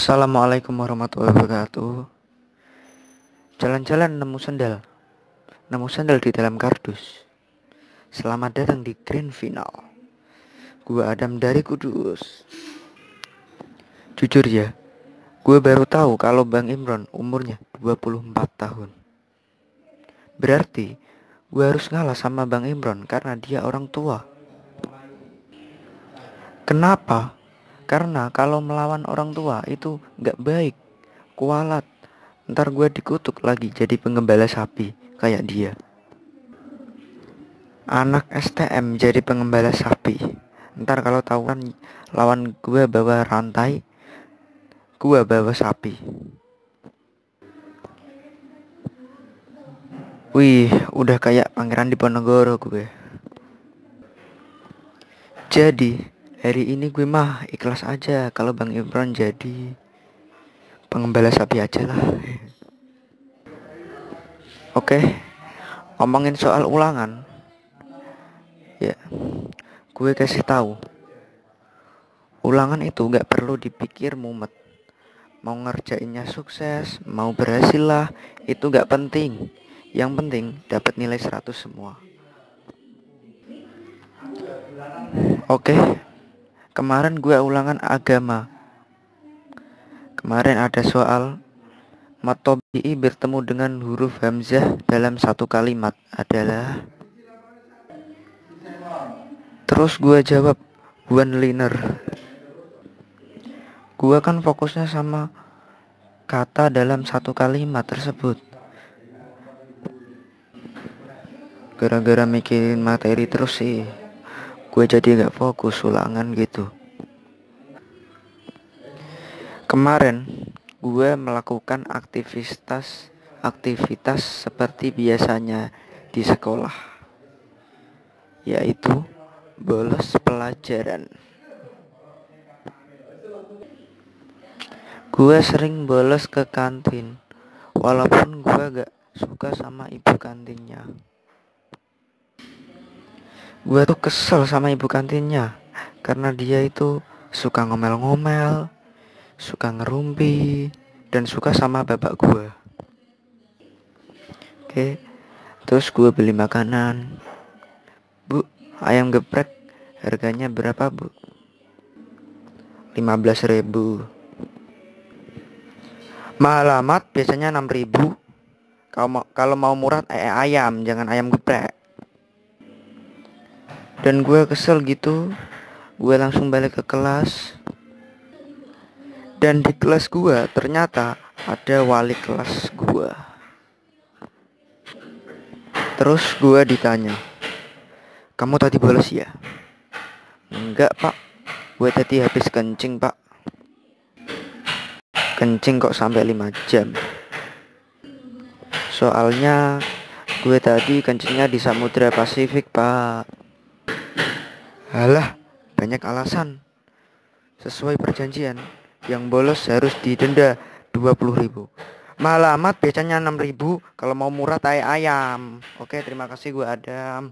Assalamualaikum warahmatullahi wabarakatuh. Jalan-jalan nemu sandal di dalam kardus. Selamat datang di Grand Final. Gua Adam dari Kudus. Jujur ya, gue baru tahu kalau Bang Imron umurnya 24 tahun. Berarti gue harus ngalah sama Bang Imron karena dia orang tua. Kenapa? Karena kalau melawan orang tua itu nggak baik, kualat. Ntar gue dikutuk lagi jadi pengembala sapi kayak dia. Anak STM jadi pengembala sapi. Ntar kalau tawuran lawan gue bawa rantai, gue bawa sapi. Wih, udah kayak pangeran Diponegoro gue. Jadi hari ini gue mah ikhlas aja kalau Bang Imron jadi pengembala sapi aja lah. Oke, ngomongin soal ulangan. Ya, gue kasih tahu, ulangan itu gak perlu dipikir mumet. Mau ngerjainnya sukses, mau berhasil lah, itu gak penting. Yang penting dapat nilai 100 semua. Oke, kemarin gue ulangan agama. Kemarin ada soal Matobi'i bertemu dengan huruf hamzah dalam satu kalimat adalah. Terus gue jawab one liner. Gue kan fokusnya sama kata dalam satu kalimat tersebut. Gara-gara mikirin materi terus sih, gue jadi gak fokus ulangan gitu. Kemarin gue melakukan aktivitas seperti biasanya di sekolah, yaitu bolos pelajaran. Gue sering bolos ke kantin, walaupun gue gak suka sama ibu kantinnya. Gue tuh kesel sama ibu kantinnya karena dia itu suka ngomel-ngomel, suka ngerumpi, dan suka sama bapak gue. Oke, terus gue beli makanan. Bu, ayam geprek harganya berapa bu? 15.000. Mahal amat, biasanya 6.000. Kalau mau murah ayam, jangan ayam geprek. Dan gue kesel gitu, gue langsung balik ke kelas. Dan di kelas gue ternyata ada wali kelas gue. Terus gue ditanya, kamu tadi bolos ya? Enggak pak, gue tadi habis kencing pak. Kencing kok sampai 5 jam? Soalnya gue tadi kencingnya di Samudera Pasifik pak. Alah, banyak alasan. Sesuai perjanjian, yang bolos harus didenda 20.000. Mahal amat, biasanya 6.000. Kalau mau murah tai ayam. Oke, terima kasih gue Adam.